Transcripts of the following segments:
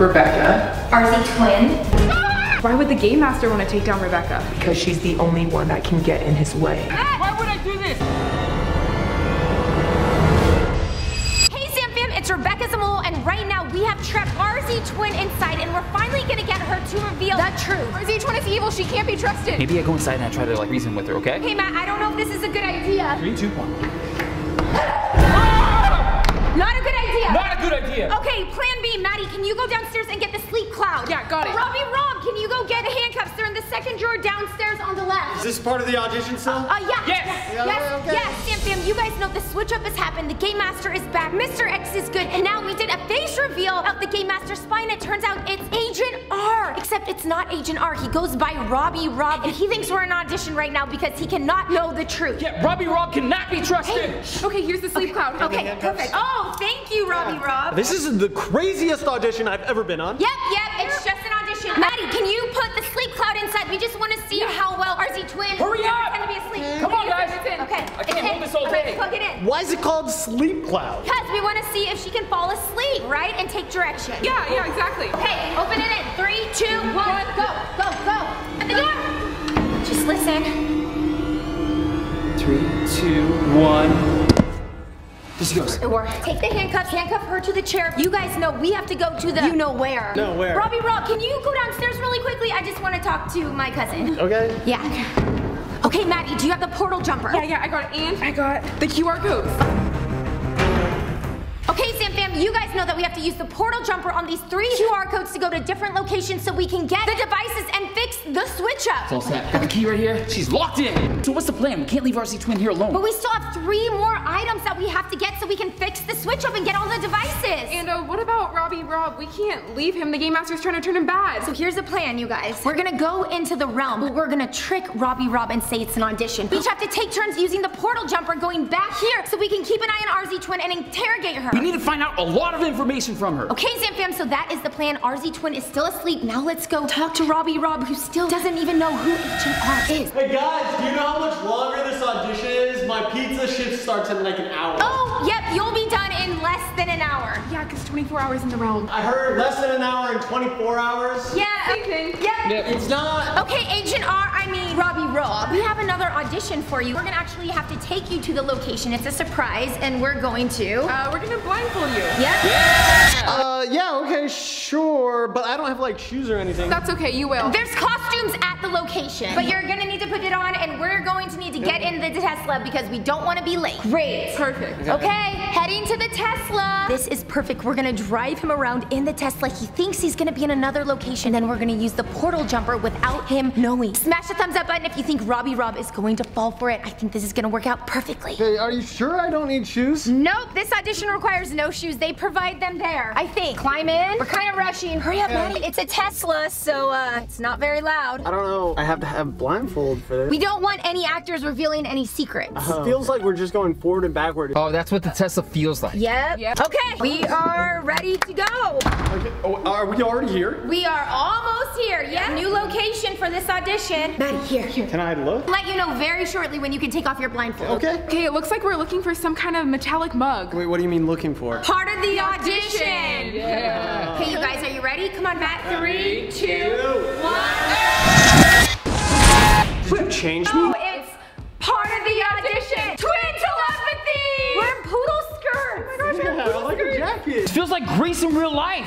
Rebecca. RZ Twin. Why would the Game Master want to take down Rebecca? Because she's the only one that can get in his way. Why would I do this? Hey Zam Fam, it's Rebecca Zamolo, and right now we have trapped RZ Twin inside, and we're finally gonna get her to reveal the truth. RZ Twin is evil, she can't be trusted. Maybe I go inside and I try to like reason with her, okay? Hey Matt, I don't know if this is a good idea. 3, 2, 1. Oh! Not a good idea. Not a good idea. Okay, plan B, Maddie, can you go downstairs and get the sleep cloud? Yeah, got it. Robbie Rob, can you go get handcuffs? They're in the second drawer downstairs on the left. Is this part of the audition cell? Yeah. Yes. Yeah, okay. Yes. Zam Fam, you guys know the switch up has happened. The Game Master is back. Mr. X is good. And now we did a face reveal of the Game Master's spy, and it turns out it's Agent R. Except it's not Agent R. He goes by Robbie Rob, and he thinks we're in an audition right now because he cannot know the truth. Yeah, Robbie Rob cannot be trusted. Hey. Okay, here's the sleep cloud. Okay, perfect. Oh, thank you, Robbie Rob. This is the craziest audition I've ever been on. Yep. It's just an audition. Maddie, can you put the sleep cloud inside? We just want to see how well RZ Twin can be asleep. Come on, guys. Okay. I can't hold this all day. Plug it in. Why is it called sleep cloud? Because we want to see if she can fall asleep, right? And take direction. Yeah, exactly. Okay, open it in. 3, 2, 1, go. At the door. Just listen. 3, 2, 1. It worked. Take the handcuffs, handcuff her to the chair. You guys know we have to go to the you-know-where. No, where? Robbie Rob, can you go downstairs really quickly? I just want to talk to my cousin. Okay. Yeah. Okay, Maddie, do you have the portal jumper? Yeah, I got it. And I got the QR code. Okay, Zam Fam, you guys know that we have to use the portal jumper on these 3 QR codes to go to different locations so we can get the devices and fix the switch up. It's all set. Got the key right here. She's locked in. So what's the plan? We can't leave RZ Twin here alone. But we still have 3 more items that we have to get so we can fix the switch up and get all the devices. And what about Robbie Rob? We can't leave him. The Game Master's trying to turn him bad. So here's the plan, you guys. We're gonna go into the realm, but we're gonna trick Robbie Rob and say it's an audition. We each have to take turns using the portal jumper going back here so we can keep an eye on RZ Twin and interrogate her. We need to find out a lot of information from her. Okay, Zam Fam, so that is the plan. RZ Twin is still asleep. Now let's go talk to Robbie Rob, who still doesn't even know who Agent R is. Hey guys, do you know how much longer this audition is? My pizza shift starts in like an hour. Oh, yep, you'll be done in less than an hour. Yeah, because 24 hours in the realm. I heard less than an hour and 24 hours. Yeah, okay. Yep. It's not. Okay, Agent R, I mean Robbie Rob. We have another audition for you. We're gonna actually have to take you to the location. It's a surprise, and we're going to. We're gonna blindfold you. Yeah. Okay, sure, but I don't have like shoes or anything. That's okay, you will. There's costumes at the location, but you're gonna need to put it on, and we're going to need to get in the test lab because we don't want to be late. Great. Perfect. Okay, heading to the Tesla. This is perfect. We're gonna drive him around in the Tesla. He thinks he's gonna be in another location, then we're gonna use the portal jumper without him knowing. Smash the thumbs up button if you think Robbie Rob is going to fall for it. I think this is gonna work out perfectly. Hey, are you sure I don't need shoes? Nope, this audition requires no shoes. They provide them there, I think. Climb in. We're kind of rushing. Hurry up, Maddie. It's a Tesla, so it's not very loud. I don't know. I have to have blindfold for this. We don't want any actors revealing any secrets. It feels like we're just going forward and backward. Oh, that's what the Tesla feels like. Yep. Okay, we are ready to go. Okay. Oh, are we already here? We are almost here, yeah. New location for this audition. Maddie, here. Can I look? Let you know very shortly when you can take off your blindfold. Okay, it looks like we're looking for some kind of metallic mug. Wait, what do you mean looking for? Part of the audition. Yeah. Okay, you guys, are you ready? Come on, Matt. 3, 2, 1. Did you change me? Oh, it's part of the audition. Twin telepathy! We're in poodle skirts. Oh my gosh, yeah, I like a jacket. It feels like Grease in real life.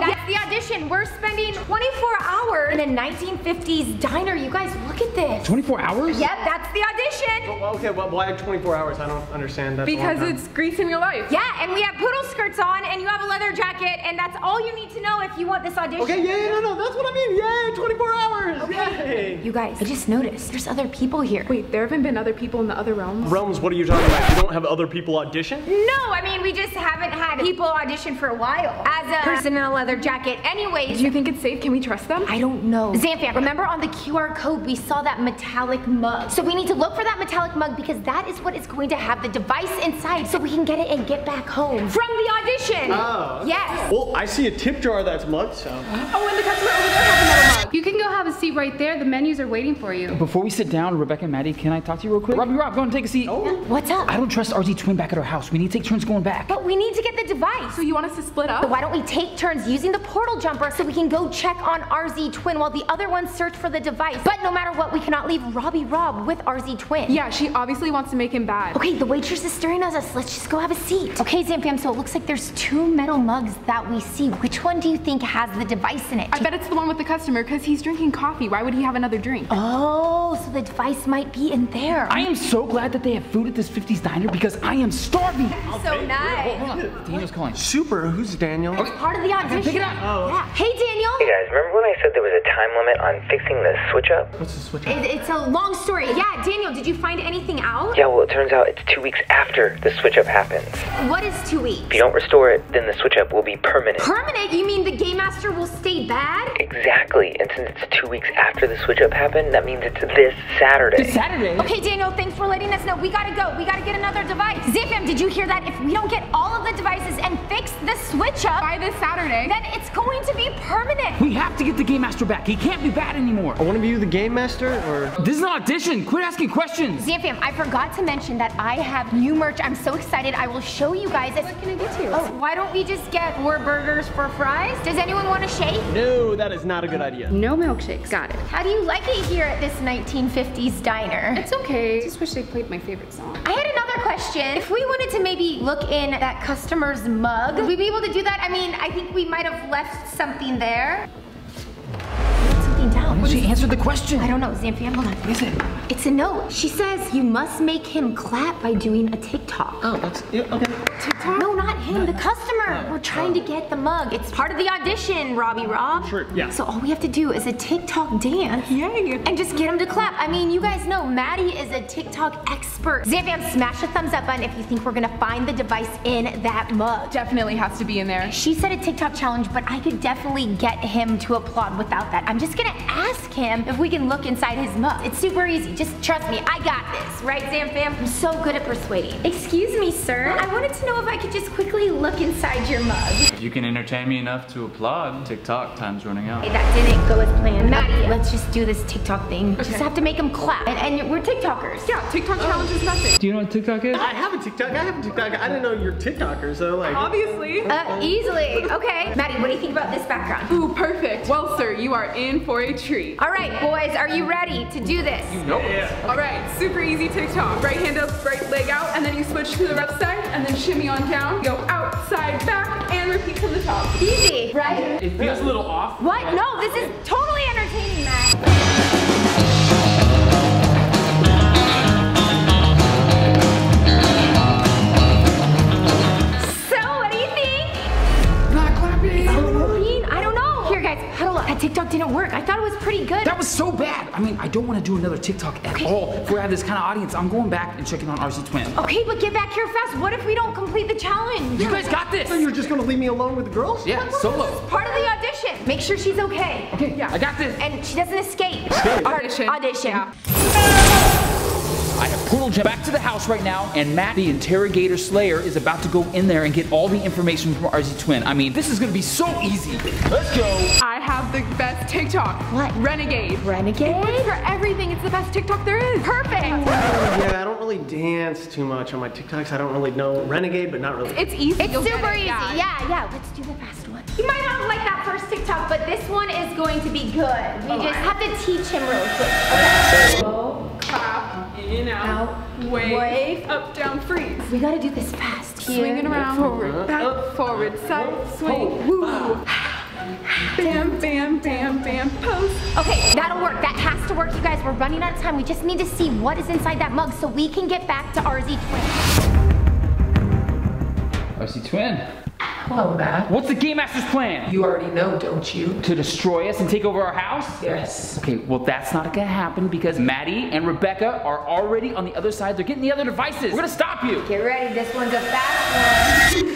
That's the audition. We're spending 24 hours in a 1950s diner. You guys, look at this. 24 hours? Yep, that's the audition. Well, okay, well, why 24 hours? I don't understand that. Because it's Grease in your life. Yeah, and we have poodle skirts on, and you have a leather jacket, and that's all you need to know if you want this audition. Okay, no, that's what I mean. Yay, 24 hours. Okay. Yay. You guys, I just noticed there's other people here. Wait, there haven't been other people in the other realms? Realms, what are you talking about? You don't have other people audition? No, I mean, we just haven't had people audition for a while. As a person in a leather jacket. Anyways. Do you think it's safe? Can we trust them? I don't know. Zam Fam, remember on the QR code we saw that metallic mug. So we need to look for that metallic mug because that is what is going to have the device inside so we can get it and get back home. From the audition. Oh. Yes. Well, I see a tip jar that's mugged, so. Oh, and the customer over there has another mug. Rob. You can go have a seat right there. The menus are waiting for you. Before we sit down, Rebecca and Maddie, can I talk to you real quick? Robbie Rob, go and take a seat. Oh. What's up? I don't trust RZ Twin back at our house. We need to take turns going back. But we need to get the device. So you want us to split up? So why don't we take turns using the portal jumper so we can go check on RZ Twin while the other ones search for the device. But no matter what, we cannot leave Robbie Rob with RZ Twin. Yeah, she obviously wants to make him bad. Okay, the waitress is staring at us. Let's just go have a seat. Okay, Zam Fam, so it looks like there's two metal mugs that we see. Which one do you think has the device in it? I bet it's the one with the customer because he's drinking coffee. Why would he have another drink? Oh, so the device might be in there. I am so glad that they have food at this 50s diner because I am starving. That's so nice. Hold on. Daniel's calling. Super, who's Daniel? Okay. Part of the audition. Pick it up. Oh. Yeah. Hey, Daniel. Hey, guys, remember when I said there was a time limit on fixing the switch up? What's the switch up? It's a long story. Yeah, Daniel, did you find anything out? Yeah, well, it turns out it's 2 weeks after the switch up happens. What is 2 weeks? If you don't restore it, then the switch up will be permanent. Permanent? You mean the Game Master will stay bad? Exactly, and since it's 2 weeks after the switch up happened, that means it's this Saturday. This Saturday? Okay, Daniel, thanks for letting us know. We gotta go. We gotta get another device. Zam Fam, did you hear that? If we don't get all of the devices and fix the switch up by this Saturday, then it's going to be permanent. We have to get the Game Master back. He can't be bad anymore. I want to be the Game Master, or? This is an audition. Quit asking questions. Zam Fam, I forgot to mention that I have new merch. I'm so excited. I will show you guys. What can I get you? Oh, why don't we just get more burgers for fries? Does anyone want a shake? No, that is not a good idea. No milkshakes. Got it. How do you like it here at this 1950s diner? It's okay. I just wish they played my favorite song. I had another question. If we wanted to maybe look in that customer's mug, would we be able to do that? I mean, I think we might have left something there. Why didn't she answer the question? I don't know, Zam Fam, hold on. What is it? It's a note. She says you must make him clap by doing a TikTok. Oh, that's, yeah, okay. TikTok? No, not him, the customer. We're trying to get the mug. It's part of the audition, Robbie Rob. Sure, yeah. So all we have to do is a TikTok dance. Yay. And just get him to clap. I mean, you guys know Maddie is a TikTok expert. Zam Fam, smash the thumbs up button if you think we're gonna find the device in that mug. Definitely has to be in there. She said a TikTok challenge, but I could definitely get him to applaud without that. I'm just gonna ask him if we can look inside his mug. It's super easy. Just trust me. I got this. Right, Zam Fam? I'm so good at persuading. Excuse me, sir. I wanted to know if I could just quickly look inside your mug. You can entertain me enough to applaud. TikTok time's running out. Hey, that didn't go as planned. Maddie, let's just do this TikTok thing. Okay. Just have to make him clap. And we're TikTokers. Yeah, TikTok challenge is nothing. Do you know what TikTok is? I have a TikTok. I didn't know you're TikTokers, so like. Obviously. Easily. Okay. Maddie, what do you think about this background? Ooh, perfect. Well, sir, you are in for a treat. All right, boys, are you ready to do this? You know it. Yeah. All right, super easy TikTok. Right hand up, right leg out, and then you switch to the left side, and then shimmy on down. Go outside, back, and repeat from the top. Easy, right? It feels a little off. What? Right? No, this is totally entertaining, Matt. TikTok didn't work. I thought it was pretty good. That was so bad. I mean, I don't want to do another TikTok at all. If we have this kind of audience, I'm going back and checking on RZ Twin. Okay, but get back here fast. What if we don't complete the challenge? You guys got this. So you're just going to leave me alone with the girls? Yeah, look, solo. This is part of the audition. Make sure she's okay. Okay, yeah, I got this. And she doesn't escape. Audition. Yeah. I have Portal Jumper back to the house right now, and Matt, the interrogator slayer, is about to go in there and get all the information from RZ Twin. I mean, this is gonna be so easy. Let's go. I have the best TikTok. What? Renegade. Renegade? Boy, for everything, it's the best TikTok there is. Perfect. Yeah, I don't really dance too much on my TikToks. I don't really know Renegade, but not really. It's easy. It's super easy. Yeah, let's do the fast one. You might not like that first TikTok, but this one is going to be good. We just have to teach him really quick. Okay. Slow, clap, in, out, wave, up, down, freeze. We gotta do this fast. Here. Swinging around, forward, back, up, forward, side, swing, woo. Bam, bam, bam, bam, post. Okay, that'll work. That has to work, you guys. We're running out of time. We just need to see what is inside that mug so we can get back to RZ Twin. RZ Twin. Hello, Matt. What's the Game Master's plan? You already know, don't you? To destroy us and take over our house? Yes. Okay, well, that's not gonna happen because Maddie and Rebecca are already on the other side. They're getting the other devices. We're gonna stop you. Get ready, this one's a fast one.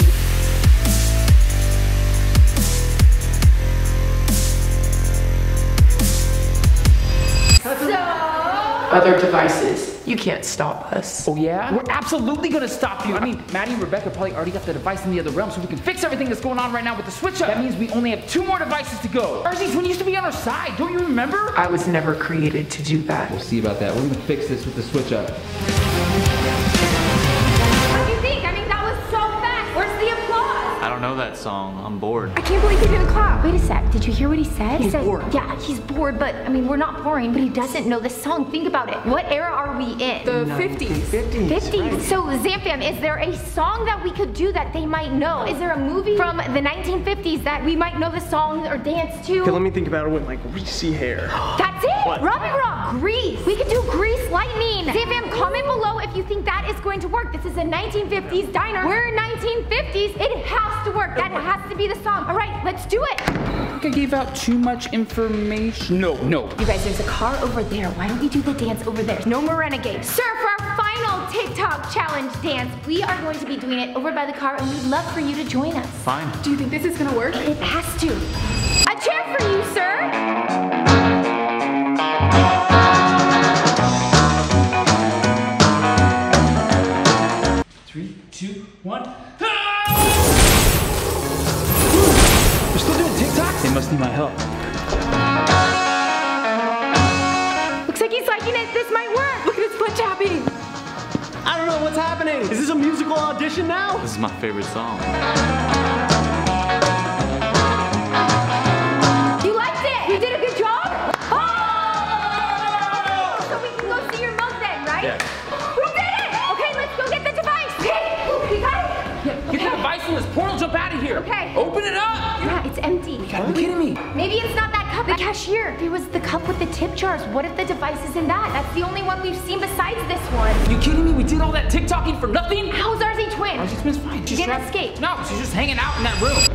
So... Other devices. You can't stop us. Oh yeah? We're absolutely gonna stop you. I mean, Maddie and Rebecca probably already got the device in the other realm, so we can fix everything that's going on right now with the switch up. That means we only have 2 more devices to go. RZ Twin used to be on our side, don't you remember? I was never created to do that. We'll see about that. We're gonna fix this with the switch up. What do you think? I mean, that was so fast. Where's the applause? I don't know that song. I'm bored. I can't believe he didn't clap. Wait a sec. Did you hear what he said? He's bored. Yeah, he's bored, but I mean, we're not boring, but he doesn't know this song. Think about it. What era are we in? The 50s. 50s. 50s. Right. So, Zam Fam, is there a song that we could do that they might know? Is there a movie from the 1950s that we might know the song or dance to? Okay, let me think about it with like greasy hair. That's it. What? Robbie Rob, Grease. We could do Grease Lightning. Zam Fam, comment below if you think that is going to work. This is a 1950s diner. We're in 1950s. It has to work. That has to be the song. All right, let's do it. I think I gave out too much information. No. You guys, there's a car over there. Why don't we do the dance over there? No more Renegade. Sir, for our final TikTok challenge dance, we are going to be doing it over by the car, and we'd love for you to join us. Fine. Do you think this is gonna work? It has to. A cheer for you, sir. Must need my help. Looks like he's liking it. This might work. Look at his foot tapping. I don't know what's happening. Is this a musical audition now? This is my favorite song. You liked it. You did a good job. Oh! So we can go see your mom then, right? Yeah. We did it. Okay, let's go get the device. Okay, we got it. Yeah, get the device from this portal. Jump out of here. Okay. Open it up. Yeah, it's empty. You gotta be kidding me. Maybe it's not that cup. The cashier. There was the cup with the tip jars. What if the device is in that? That's the only one we've seen besides this one. Are you kidding me? We did all that TikToking for nothing? How's RZ Twin? RZ Twin's fine. She didn't escape. No, she's just hanging out in that room.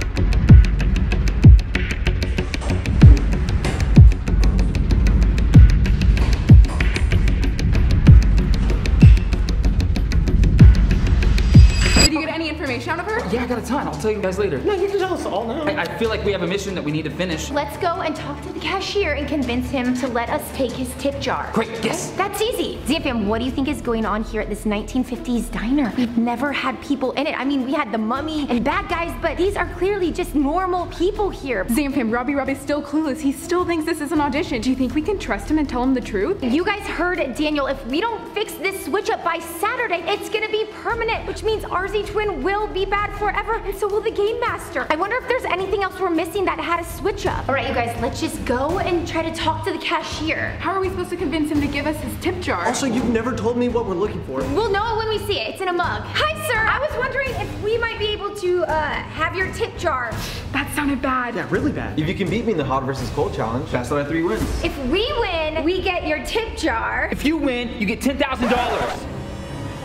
Out of her? Yeah, I got a ton. I'll tell you guys later. No, you can tell us all now. I feel like we have a mission that we need to finish. Let's go and talk to the cashier and convince him to let us take his tip jar. Great, yes. That's easy. Zam Fam, what do you think is going on here at this 1950s diner? We've never had people in it. I mean, we had the mummy and bad guys, but these are clearly just normal people here. Zam Fam, Robbie Rob is still clueless. He still thinks this is an audition. Do you think we can trust him and tell him the truth? You guys heard it, Daniel. If we don't fix this switch up by Saturday, it's gonna be permanent, which means RZ Twin will be bad forever, and so will the Game Master. I wonder if there's anything else we're missing that had a switch up. All right, you guys, let's just go and try to talk to the cashier. How are we supposed to convince him to give us his tip jar? Also, you've never told me what we're looking for. We'll know it when we see it. It's in a mug. Hi, sir. I was wondering if we might be able to have your tip jar. That sounded bad. Yeah, really bad. If you can beat me in the hot versus cold challenge, that's out of 3 wins. If we win, we get your tip jar. If you win, you get $10,000.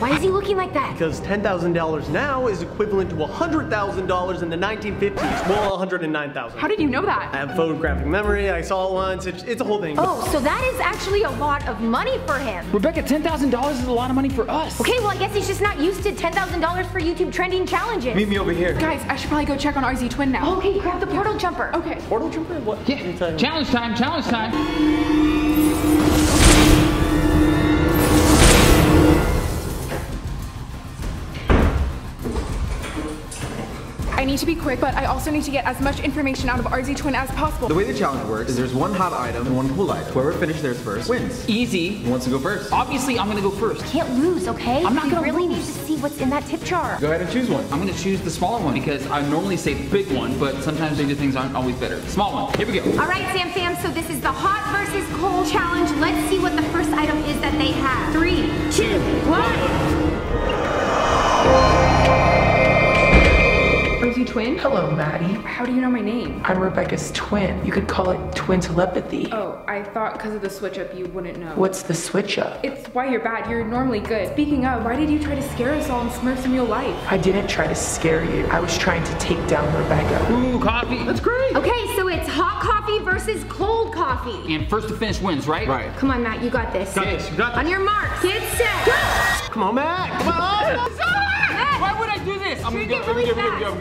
Why is he looking like that? Because $10,000 now is equivalent to $100,000 in the 1950s. Well, $109,000. How did you know that? I have photographic memory. I saw it once. It's a whole thing. Oh, so that is actually a lot of money for him. Rebecca, $10,000 is a lot of money for us. Okay, well, I guess he's just not used to $10,000 for YouTube trending challenges. Meet me over here. Guys, I should probably go check on RZ Twin now. Okay, grab the portal jumper. Okay. Portal jumper? What? Yeah. Challenge time, challenge time. I need to be quick, but I also need to get as much information out of RZ Twin as possible. The way the challenge works is there's one hot item and one cool item. Whoever finishes theirs first wins. Easy. Who wants to go first? Obviously, I'm gonna go first. I can't lose, okay? I'm not gonna lose. We really need to see what's in that tip jar. Go ahead and choose one. I'm gonna choose the smaller one because I normally say the big one, but sometimes bigger things aren't always better. Small one. Here we go. All right, Zam Fam. So this is the hot versus cold challenge. Let's see what the first item is that they have. 3, 2, 1. RZ Twin? Hello, Maddie. How do you know my name? I'm Rebecca's twin. You could call it twin telepathy. Oh, I thought because of the switch up you wouldn't know. What's the switch up? It's why you're bad. You're normally good. Speaking of, why did you try to scare us all in Smurfs in real life? I didn't try to scare you. I was trying to take down Rebecca. Ooh, coffee. That's great. Okay, so it's hot coffee versus cold coffee. And first to finish wins, right? Right. Come on, Matt. You got this. Got this. You got this. On your mark. Get set. Go. Come on, Matt. Come on. Why would I do this? I'm gonna go, really go.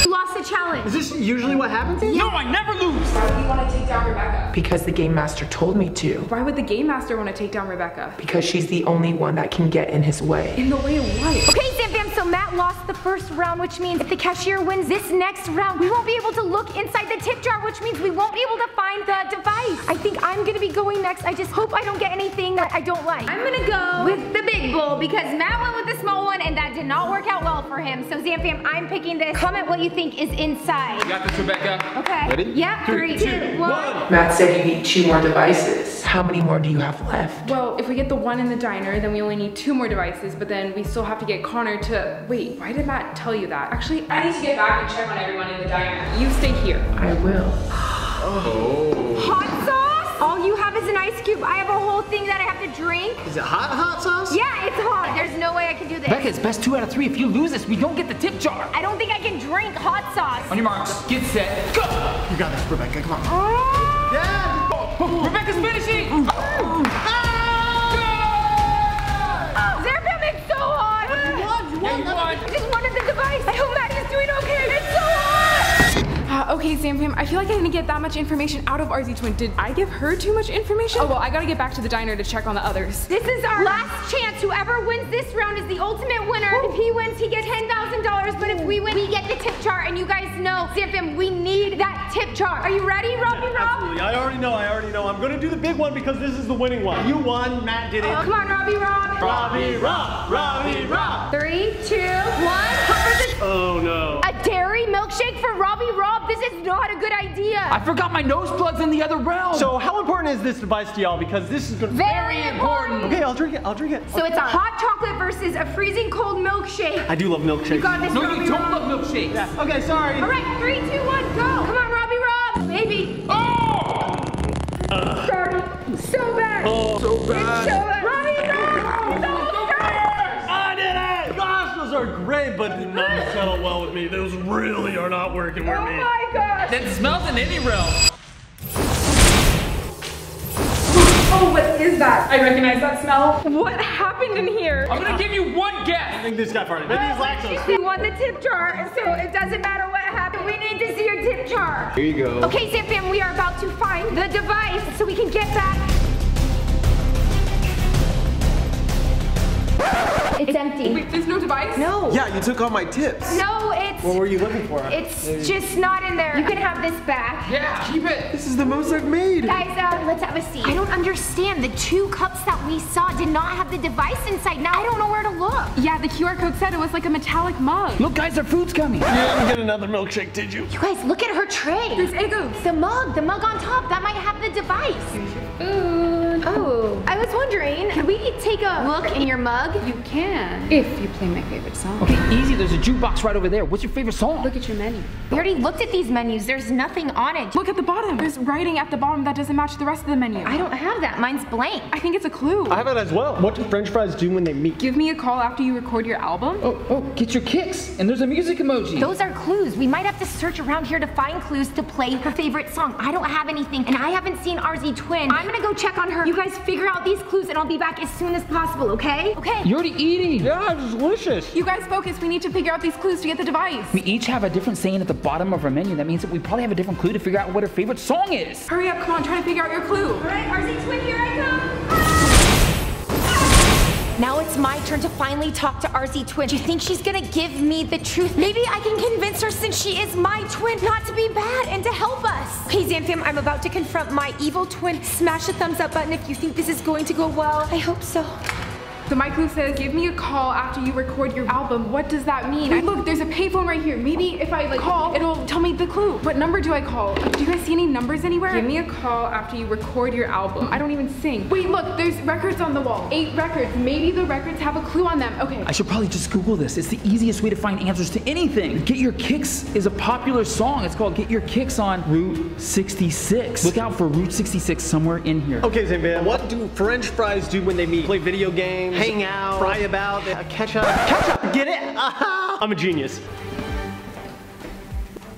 You lost the challenge. Is this usually what happens? Yeah. No, I never lose. Why would he want to take down Rebecca? Because the Game Master told me to. Why would the Game Master want to take down Rebecca? Because she's the only one that can get in his way. In the way of what? Okay, Zam Fam, so Matt lost the first round, which means if the cashier wins this next round, we won't be able to look inside the tip jar, which means we won't be able to find the device. I think I'm gonna be going next. I just hope I don't get anything that I don't like. I'm gonna go with the big bowl because Matt went with the small one and that did not work out well for him. So Zam Fam, I'm picking this. Comment what you think is inside. You got this, Rebecca. Okay. Ready? Yeah. Three, two, one. Matt said you need 2 more devices. How many more do you have left? Well, if we get the one in the diner, then we only need 2 more devices, but then we still have to get Connor to... Wait, why did Matt tell you that? Actually, I need to get back and check on everyone in the diner. You stay here. I will. Oh. Hot sauce? All you have is an ice cube. I have a whole thing that I have to drink. Is it hot sauce? Yeah, it's hot. There's no way I can do this. Becca, it's best 2 out of 3. If you lose this, we don't get the tip jar. I don't think I can drink hot sauce. On your marks, get set, go! You got this, Rebecca, come on. Oh. Yeah! Oh. Oh. Rebecca's finishing! Oh. Oh. Ah. Oh. Zam Fam, it's so hot! You won. I just wanted the device. I hope Maddie's doing okay. It's so hot! Okay, Zam Fam, I feel like I didn't get that much information out of RZ Twin. Did I give her too much information? Oh, well, I gotta get back to the diner to check on the others. This is our last chance. Whoever wins this round is the ultimate winner. Ooh. If he wins, he gets $10,000, but if we win, we get the tip jar, and you guys know, Zam Fam, we need that tip jar. Are you ready, Robbie Rob? Absolutely, I already know. I'm gonna do the big one because this is the winning one. You won, Matt did it. Oh, come on, Robbie Rob. Robbie Rob, Robbie Rob. 3, 2, 1. Oh, no. A dairy milkshake for Robbie Rob. This is not a good idea. I forgot my nose plugs in the other realm. So how important is this device to y'all? Because this is gonna very, very important. Okay, I'll drink it. So it's a hot chocolate versus a freezing cold milkshake. I do love milkshakes. You got this, Robbie Rob. No, you don't love milkshakes. Yeah. Okay, sorry. All right, 3, 2, 1, go. Come on, Robbie Rob. Baby. Oh! Sorry. So bad. Oh, so bad. It's so bad. Robbie Rob. Are great, but did not settle well with me. Those really are not working with me. Oh my gosh! That smells in any realm. Oh, what is that? I recognize that smell. What happened in here? I'm gonna give you one guess. I think this guy farted. We won the tip jar, so it doesn't matter what happened. We need to see your tip jar. Here you go. Okay, Zam Fam, we are about to find the device so we can get that. It's empty. Wait, there's no device? No. Yeah, you took all my tips. No, it's... What were you looking for? It's just not in there. You can have this back. Yeah, keep it. This is the most I've made. Guys, let's have a seat. I don't understand. The 2 cups that we saw did not have the device inside. Now I don't know where to look. Yeah, the QR code said it was like a metallic mug. Look, guys, our food's coming. You didn't get another milkshake, did you? You guys, look at her tray. There's egg oops. The mug on top. That might have the device. Here's your food. Oh, I was wondering, can we take a look in your mug? You can. If you play my favorite song. Okay, easy. There's a jukebox right over there. What's your favorite song? Look at your menu. We already looked at these menus. There's nothing on it. Look at the bottom. There's writing at the bottom that doesn't match the rest of the menu. I don't have that. Mine's blank. I think it's a clue. I have it as well. What do French fries do when they meet? Give me a call after you record your album. Oh, get your kicks. And there's a music emoji. Those are clues. We might have to search around here to find clues to play her favorite song. I don't have anything, and I haven't seen RZ Twin. I'm gonna go check on her. You guys figure out these clues, and I'll be back as soon as possible, okay? Okay. You already eating. Yeah, it's delicious. You guys focus. We need to figure out these clues to get the device. We each have a different saying at the bottom of our menu. That means that we probably have a different clue to figure out what her favorite song is. Hurry up, come on, try to figure out your clue. All right, RZ Twin, here I come. Now it's my turn to finally talk to RZ Twin. Do you think she's gonna give me the truth? Maybe I can convince her, since she is my twin, not to be bad and to help us. Hey, Zam Fam, I'm about to confront my evil twin. Smash the thumbs up button if you think this is going to go well. I hope so. So my clue says, give me a call after you record your album. What does that mean? Wait, look, there's a payphone right here. Maybe if I call, it'll tell me the clue. What number do I call? Do you guys see any numbers anywhere? Give me a call after you record your album. I don't even sing. Wait, look, there's records on the wall. 8 records. Maybe the records have a clue on them. Okay. I should probably just Google this. It's the easiest way to find answers to anything. Get Your Kicks is a popular song. It's called Get Your Kicks on Route 66. Look out for Route 66 somewhere in here. Okay, Zam Fam, what do French fries do when they meet? Play video games? Hang out, cry about, ketchup. Ketchup, get it? Uh-huh. I'm a genius.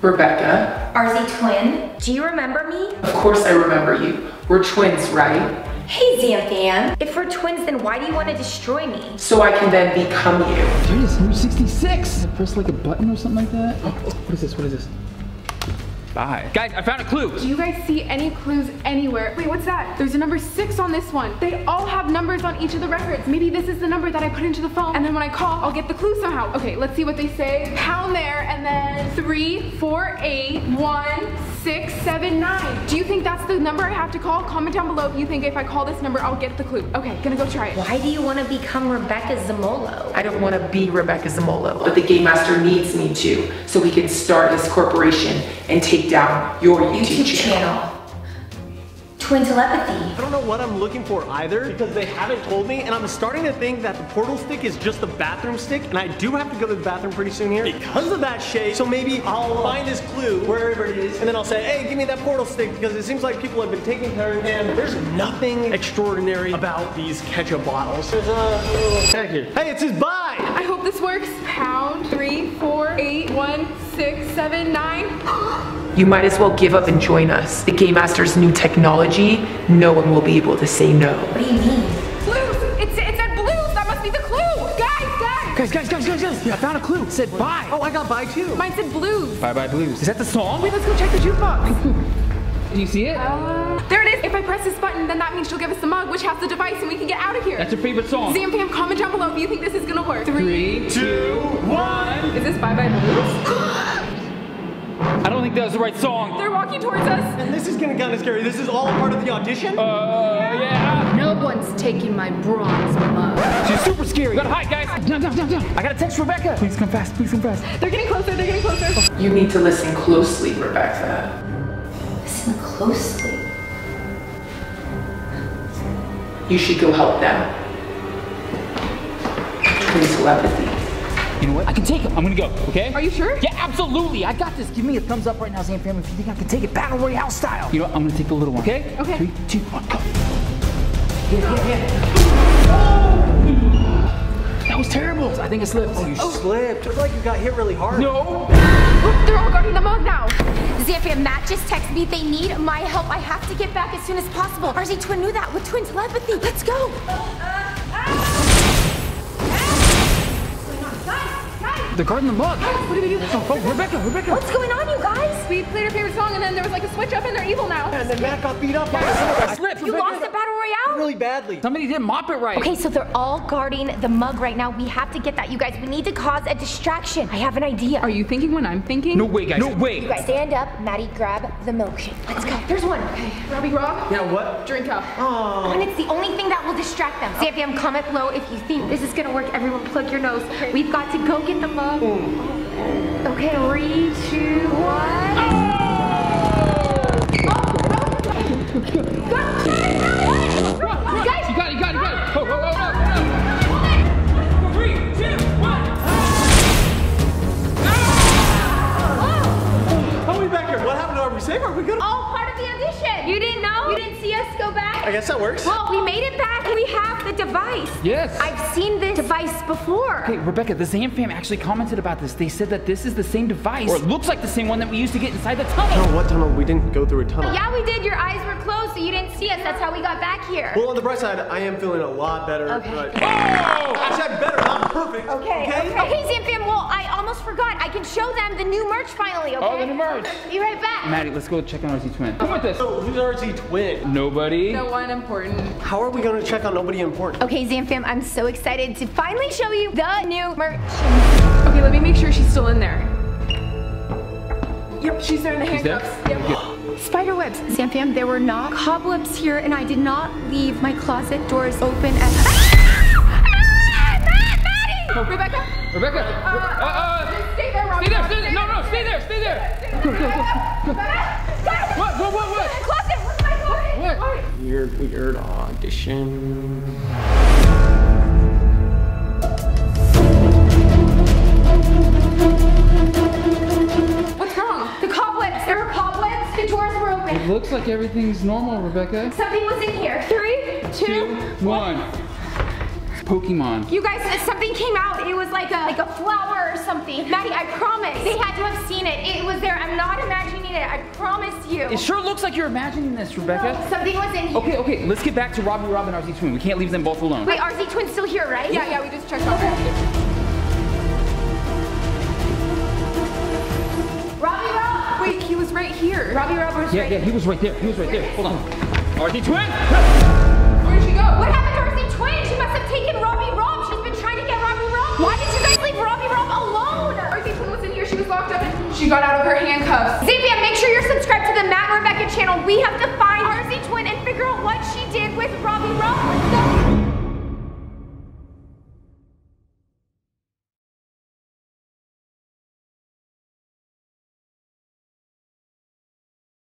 Rebecca. RZ Twin, do you remember me? Of course I remember you. We're twins, right? Hey, Zam Fam. If we're twins, then why do you want to destroy me? So I can then become you. Dude, it's Route 66. Press like a button or something like that. What is this? Bye. Guys, I found a clue. Do you guys see any clues anywhere? Wait, what's that? There's a number 6 on this one. They all have numbers on each of the records. Maybe this is the number that I put into the phone, and then when I call, I'll get the clue somehow. Okay, let's see what they say. Pound there, and then 3481679. Do you think that's the number I have to call? Comment down below if you think if I call this number, I'll get the clue. Okay, gonna go try it. Why do you want to become Rebecca Zamolo? I don't want to be Rebecca Zamolo, but the Game Master needs me to, so we can start this corporation and take down your YouTube channel. Twin telepathy. I don't know what I'm looking for either, because they haven't told me, and I'm starting to think that the portal stick is just the bathroom stick, and I do have to go to the bathroom pretty soon here because of that shade. So maybe I'll find this clue wherever it is, and then I'll say, hey, give me that portal stick, because it seems like people have been taking care of it, and there's nothing extraordinary about these ketchup bottles. There's a little... Hey, it says bye! I hope this works. Pound 3481679. You might as well give up and join us. The Game Master's new technology, no one will be able to say no. What do you mean? Blues! It said blues! That must be the clue! Guys! Yeah, I found a clue. It said bye. Oh, I got bye too. Mine said blues. Bye bye blues. Is that the song? Wait, let's go check the jukebox. Did you see it? There it is. If I press this button, then that means she'll give us the mug, which has the device, and we can get out of here. That's your favorite song. Zam Fam, comment down below if you think this is gonna work. 3, 2, 1. Is this bye bye blues? I don't think that was the right song. They're walking towards us. And this is getting kind of scary. This is all part of the audition? Yeah. No one's taking my bronze mug. She's super scary. We gotta hide, guys. Jump. I gotta text Rebecca. Please come fast, please come fast. They're getting closer, they're getting closer. You need to listen closely, Rebecca. Listen closely? You should go help them. Twin telepathy. You know what? I can take him. I'm gonna go, okay? Are you sure? Yeah, absolutely. I got this. Give me a thumbs up right now, Zam Fam, if you think I can take it Battle Royale style. You know what? I'm gonna take the little one. Okay? Okay. 3, 2, 1, go. Yeah. That was terrible. I think I slipped. Oh, you slipped. I feel like you got hit really hard. No. Oops, they're all guarding the mug now. Zam Fam, Matt just texted me. They need my help. I have to get back as soon as possible. RZ Twin knew that with twin telepathy. Let's go. They're guarding the mug. Guys, what do we do? Oh, Rebecca. What's going on, you guys? We played our favorite song, and then there was like a switch up, and they're evil now. And then Matt got beat up by the I slipped. You Rebecca lost the Battle Royale? Really badly. Somebody didn't mop it right. Okay, so they're all guarding the mug right now. We have to get that, you guys. We need to cause a distraction. I have an idea. Are you thinking when I'm thinking? No way, guys. No way. You guys stand up. Maddie, grab the milkshake. Let's go. There's one. Okay. Robbie Rob. Yeah, what? Drink up. Oh. And it's the only thing that will distract them. Zam Fam, comment below if you think this is going to work. Everyone plug your nose. Okay. We've got to go get the mug. Okay, 3, 2, 1. Guys, you got it. Go. 3, 2, 1. How are we back here? What happened? Are we safe? Are we good? All part of the audition. You didn't know? You didn't see us go back? I guess that works. Well, we made it back. We have the device. Yes. I've seen this device before. Okay, Rebecca, the Zam Fam actually commented about this. They said that this is the same device, or it looks like the same one that we used to get inside the tunnel. Oh, what tunnel? We didn't go through a tunnel. Yeah, we did. Your eyes were closed, so you didn't see us. That's how we got back here. Well, on the bright side, I am feeling a lot better. Okay. But... Oh! Hashtag better, not perfect. Okay, Zam Fam, well, I almost forgot. I can show them the new merch finally, okay? Oh, the new merch. Be right back. Maddie, let's go check on RZ Twin. Come with this. Oh, who's RZ Twin? Nobody. No one important. How are we going to check on nobody important? Okay, Zam Fam, I'm so excited to finally show you the new merch. Okay, let me make sure she's still in there. Yep, she's there in the handcuffs. Yep. Spider webs. Zam Fam, there were not cobwebs here, and I did not leave my closet doors open at... Maddie! Rebecca! Stay there, Robbie. Stay there. No, stay there. Go. What? Closet, where's my closet? What? Weird audition. What's wrong? The cobwebs. There were cobwebs. The doors were open. It looks like everything's normal, Rebecca. Something was in here. 3, 2, 1. Pokemon. You guys, something came out. It was like a flower or something. Maddie, I promise. They had to have seen it. It was there. I'm not imagining it. I promise you. It sure looks like you're imagining this, Rebecca. No, something was in here. Okay. Let's get back to Robbie Rob and RZ Twin. We can't leave them both alone. Wait, RZ Twin's still here, right? Yeah. We just checked out. Robbie Rob! Wait, he was right here. Robbie Rob was right there. Yeah, he was right there. He was right there. Hold on. RZ Twin! Where did she go? What happened to RZ Twin? She must have taken Robbie Rob. She's been trying to get Robbie Rob. Why did you guys leave Robbie Rob alone? RZ Twin was in here. She was locked up and she got out of her handcuffs. Zam Fam, make sure you're subscribed to the Matt and Rebecca channel. We have to find RZ Twin and figure out what she did with Robbie Rob. Let's go.